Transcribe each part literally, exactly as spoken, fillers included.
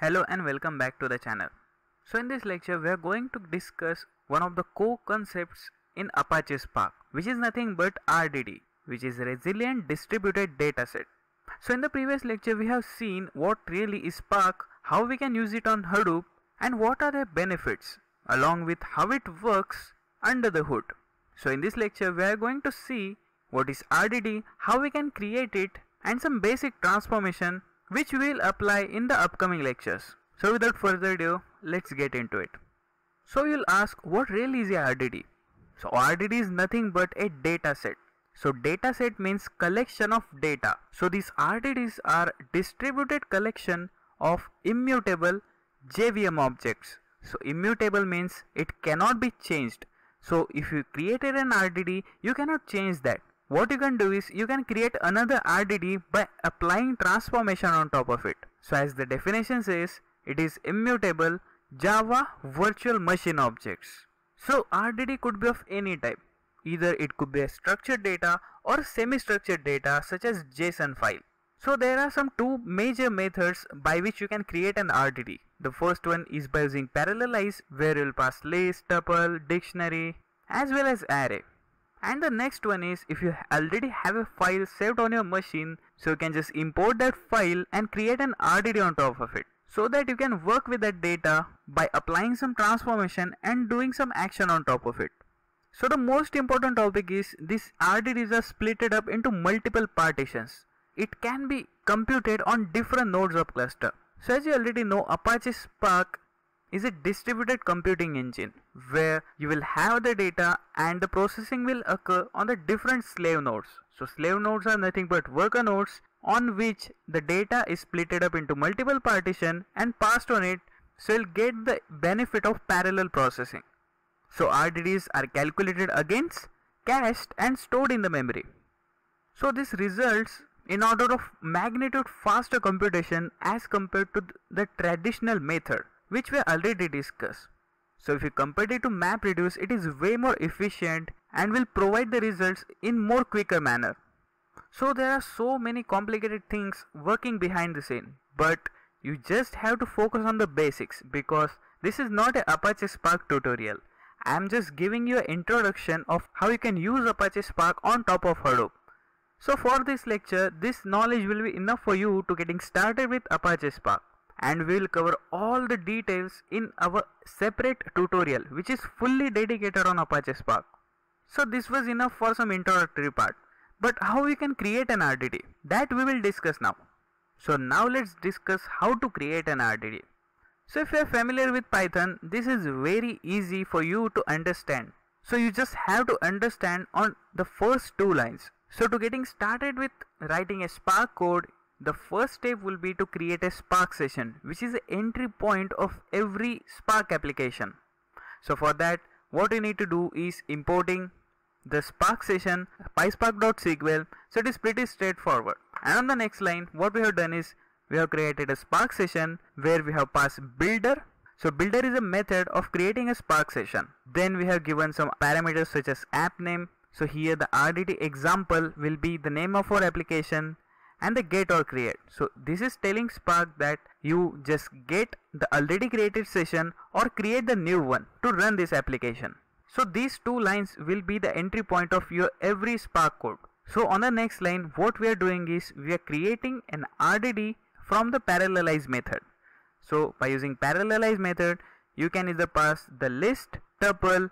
Hello and welcome back to the channel. So in this lecture we are going to discuss one of the core concepts in Apache Spark, which is nothing but R D D, which is Resilient Distributed Dataset. So in the previous lecture we have seen what really is Spark, how we can use it on Hadoop and what are their benefits, along with how it works under the hood. So in this lecture we are going to see what is R D D, how we can create it and some basic transformation which we will apply in the upcoming lectures. So without further ado, let's get into it. So you'll ask, what really is a R D D? So R D D is nothing but a data set. So data set means collection of data. So these R D Ds are distributed collection of immutable J V M objects. So immutable means it cannot be changed. So if you created an R D D, you cannot change that. What you can do is, you can create another R D D by applying transformation on top of it. So as the definition says, it is immutable Java virtual machine objects. So R D D could be of any type. Either it could be a structured data or semi-structured data such as JSON file. So there are some two major methods by which you can create an R D D. The first one is by using Parallelize, where you will pass list, tuple, dictionary as well as array. And the next one is, if you already have a file saved on your machine, so you can just import that file and create an R D D on top of it, so that you can work with that data by applying some transformation and doing some action on top of it. So the most important topic is, these R D Ds are splitted up into multiple partitions. It can be computed on different nodes of cluster. So as you already know, Apache Spark is a distributed computing engine where you will have the data and the processing will occur on the different slave nodes. So slave nodes are nothing but worker nodes on which the data is splitted up into multiple partitions and passed on it, so you'll get the benefit of parallel processing. So R D Ds are calculated against, cached and stored in the memory. So this results in order of magnitude faster computation as compared to the traditional method, which we already discussed. So if you compare it to MapReduce, it is way more efficient and will provide the results in more quicker manner. So there are so many complicated things working behind the scene, but you just have to focus on the basics, because this is not an Apache Spark tutorial. I am just giving you an introduction of how you can use Apache Spark on top of Hadoop. So for this lecture, this knowledge will be enough for you to getting started with Apache Spark. And we will cover all the details in our separate tutorial, which is fully dedicated on Apache Spark. So this was enough for some introductory part. But how we can create an R D D? That we will discuss now. So now let's discuss how to create an R D D. So if you are familiar with Python, this is very easy for you to understand. So you just have to understand on the first two lines. So to getting started with writing a Spark code, the first step will be to create a Spark session, which is the entry point of every Spark application. So for that, what you need to do is importing the Spark session pyspark dot S Q L. So it is pretty straightforward. And on the next line, what we have done is, we have created a Spark session where we have passed builder. So builder is a method of creating a Spark session. Then we have given some parameters such as app name. So here the R D D example will be the name of our application, and the get or create. So this is telling Spark that you just get the already created session or create the new one to run this application. So these two lines will be the entry point of your every Spark code. So on the next line, what we are doing is, we are creating an R D D from the Parallelize method. So by using Parallelize method, you can either pass the list, tuple,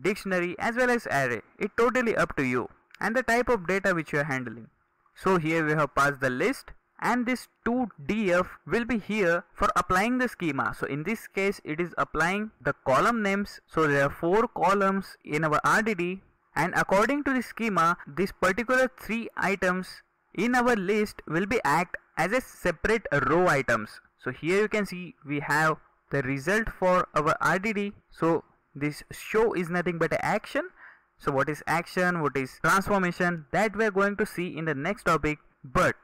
dictionary as well as array. It's totally up to you and the type of data which you are handling. So here we have passed the list, and this two D F will be here for applying the schema. So in this case, it is applying the column names. So there are four columns in our R D D, and according to the schema, these particular three items in our list will be act as a separate row items. So here you can see we have the result for our R D D. So this show is nothing but an action. So what is action, what is transformation, that we are going to see in the next topic. But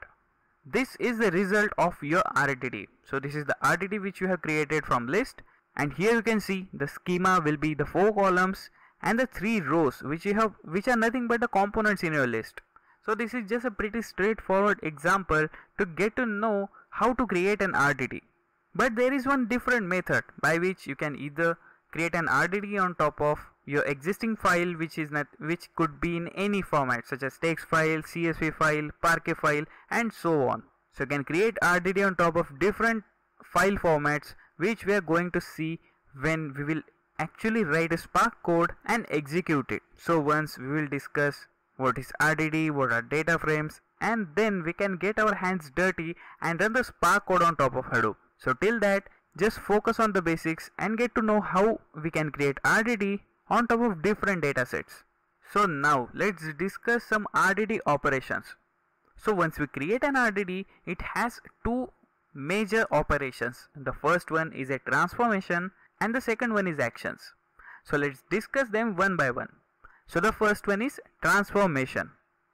this is the result of your R D D. So this is the R D D which you have created from list. And here you can see the schema will be the four columns and the three rows which you have, which are nothing but the components in your list. So this is just a pretty straightforward example to get to know how to create an R D D. But there is one different method by which you can either create an R D D on top of your existing file, which is not, which could be in any format such as text file, C S V file, parquet file, and so on. So you can create R D D on top of different file formats, which we are going to see when we will actually write a Spark code and execute it. So once we will discuss what is R D D, what are data frames, and then we can get our hands dirty and run the Spark code on top of Hadoop. So till that, just focus on the basics and get to know how we can create R D D on top of different datasets. So now let's discuss some R D D operations. So once we create an R D D, it has two major operations. The first one is a transformation and the second one is actions. So let's discuss them one by one. So the first one is transformation.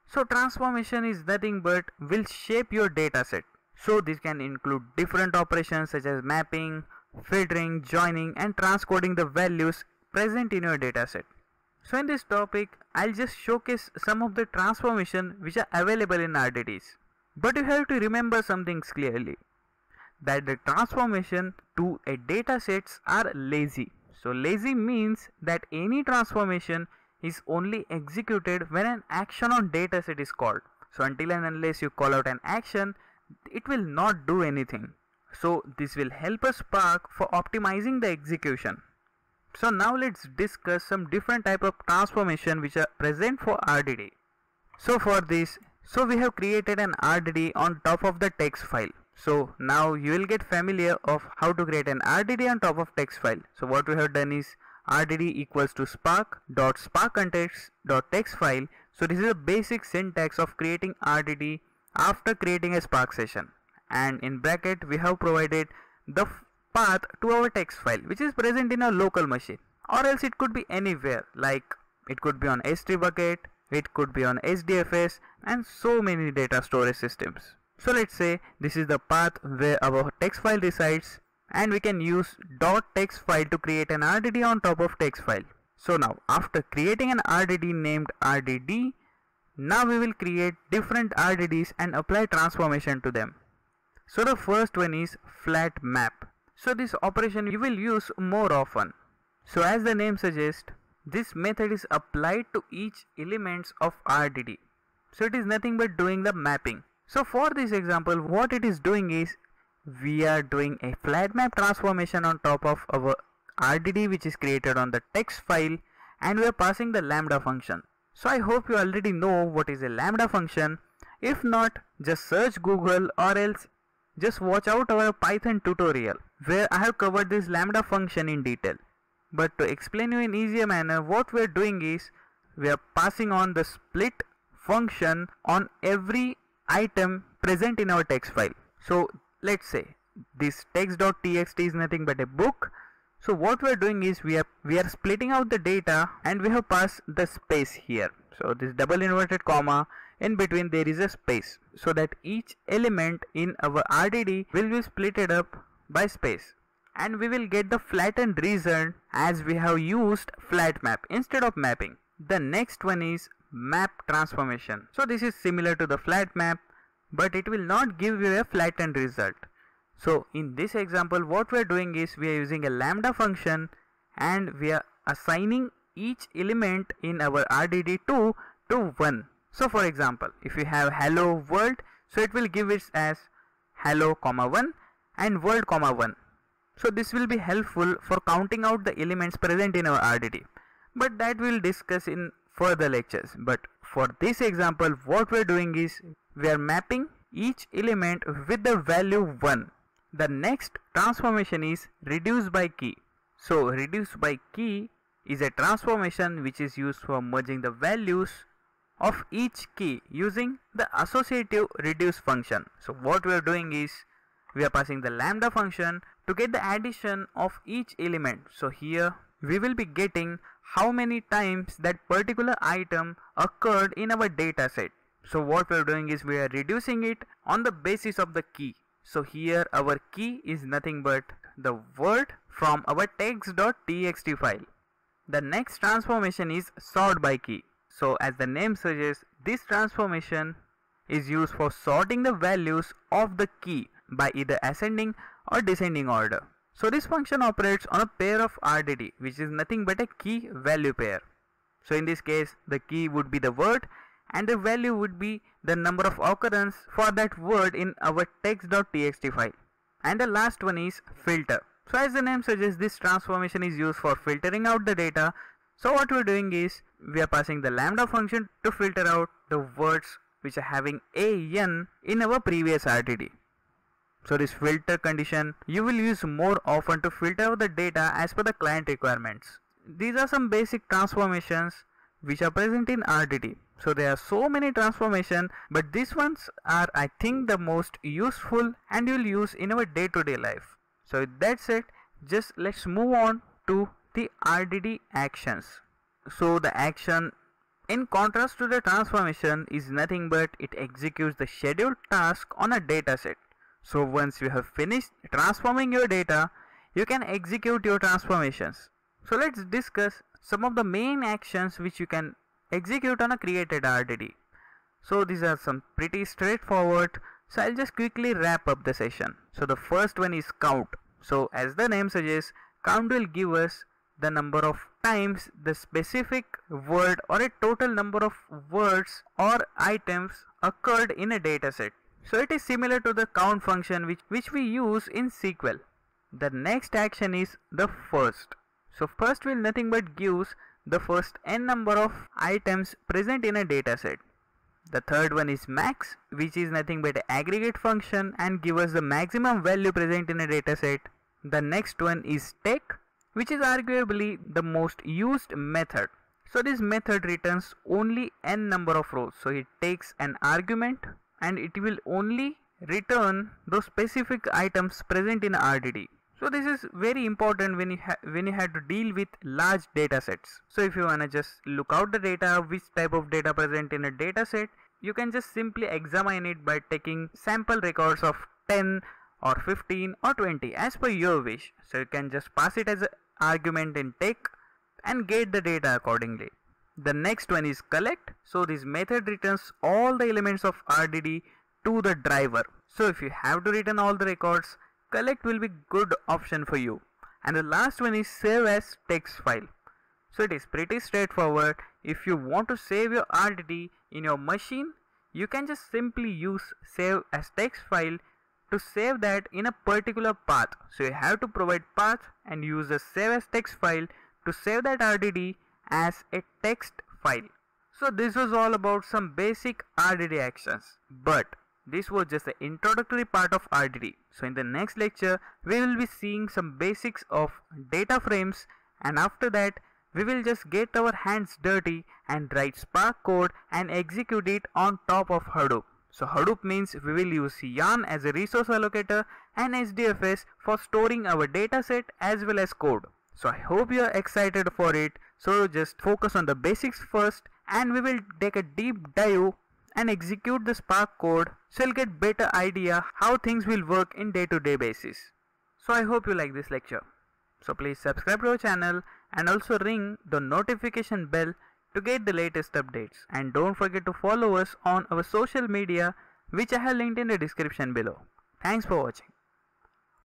So transformation is nothing but will shape your dataset. So this can include different operations such as mapping, filtering, joining, and transcoding the values present in your dataset. So in this topic, I'll just showcase some of the transformation which are available in R D Ds. But you have to remember some things clearly, that the transformation to a datasets are lazy. So lazy means that any transformation is only executed when an action on dataset is called. So until and unless you call out an action, it will not do anything. So this will help us Spark for optimizing the execution. So now let's discuss some different type of transformation which are present for R D D. So for this, so we have created an R D D on top of the text file. So now you will get familiar of how to create an R D D on top of text file. So what we have done is R D D equals to spark.sparkContext.text file. So this is a basic syntax of creating R D D after creating a Spark session. And in bracket we have provided the path to our text file which is present in a local machine, or else it could be anywhere, like it could be on S three bucket, it could be on H D F S, and so many data storage systems. So let's say this is the path where our text file resides, and we can use dot text file to create an R D D on top of text file. So now after creating an R D D named R D D, now we will create different R D Ds and apply transformation to them. So the first one is flat map. So this operation you will use more often. So as the name suggests, this method is applied to each elements of R D D. So it is nothing but doing the mapping. So for this example, what it is doing is, we are doing a flat map transformation on top of our R D D which is created on the text file, and we are passing the lambda function. So I hope you already know what is a lambda function. If not, just search Google, or else just watch out our Python tutorial where I have covered this lambda function in detail. But to explain you in easier manner, what we are doing is we are passing on the split function on every item present in our text file. So let's say this text.txt is nothing but a book. So what we are doing is we are we are splitting out the data, and we have passed the space here. So this double inverted comma, in between there is a space, so that each element in our R D D will be splitted up by space, and we will get the flattened result as we have used flat map instead of mapping. The next one is map transformation. So this is similar to the flat map, but it will not give you a flattened result. So in this example, what we are doing is we are using a lambda function, and we are assigning each element in our R D D two to one. So for example, if you have hello world, so it will give it as hello comma one and world comma one. So this will be helpful for counting out the elements present in our R D D, but that we will discuss in further lectures. But for this example, what we are doing is we are mapping each element with the value one. The next transformation is reduce by key. So reduce by key is a transformation which is used for merging the values of each key using the associative reduce function. So what we are doing is we are passing the lambda function to get the addition of each element. So here we will be getting how many times that particular item occurred in our data set. So what we are doing is we are reducing it on the basis of the key. So here our key is nothing but the word from our text.txt file. The next transformation is sort by key. So as the name suggests, This transformation is used for sorting the values of the key by either ascending or descending order. So this function operates on a pair of R D D, which is nothing but a key value pair. So in this case, the key would be the word and the value would be the number of occurrence for that word in our text.txt file. And the last one is filter. So as the name suggests, this transformation is used for filtering out the data. So what we're doing is, we are passing the lambda function to filter out the words which are having A N in our previous R D D. So this filter condition you will use more often to filter out the data as per the client requirements. These are some basic transformations which are present in R D D. So there are so many transformations, but these ones are, I think, the most useful and you'll use in our day-to-day life. So that's it. Just let's move on to the R D D actions. So the action, in contrast to the transformation, is nothing but it executes the scheduled task on a dataset. So once you have finished transforming your data, you can execute your transformations. So let's discuss some of the main actions which you can execute on a created R D D. So these are some pretty straightforward. So I'll just quickly wrap up the session. So the first one is count. So as the name suggests, count will give us the number of times the specific word or a total number of words or items occurred in a dataset. So it is similar to the count function which, which we use in S Q L. The next action is the first. So first will nothing but gives the first n number of items present in a dataset. The third one is max, which is nothing but aggregate function and give us the maximum value present in a dataset. The next one is take, which is arguably the most used method. So this method returns only n number of rows. So it takes an argument and it will only return those specific items present in R D D. So this is very important when you, ha when you have to deal with large data sets. So if you want to just look out the data, which type of data present in a data set, you can just simply examine it by taking sample records of ten or fifteen or twenty as per your wish. So you can just pass it as an argument in take and get the data accordingly. The next one is collect. So this method returns all the elements of R D D to the driver. So if you have to return all the records, collect will be good option for you. And the last one is save as text file. So it is pretty straightforward. If you want to save your R D D in your machine, you can just simply use save as text file to save that in a particular path. So you have to provide path and use the save as text file to save that R D D as a text file. So this was all about some basic R D D actions, but this was just the introductory part of R D D. So in the next lecture, we will be seeing some basics of data frames, and after that we will just get our hands dirty and write Spark code and execute it on top of Hadoop. So Hadoop means we will use YARN as a resource allocator and H D F S for storing our dataset as well as code. So I hope you are excited for it. So just focus on the basics first and we will take a deep dive and execute the Spark code, so you'll get better idea how things will work in day-to-day basis. So I hope you like this lecture. So please subscribe to our channel and also ring the notification bell to get the latest updates. And don't forget to follow us on our social media, which I have linked in the description below. Thanks for watching.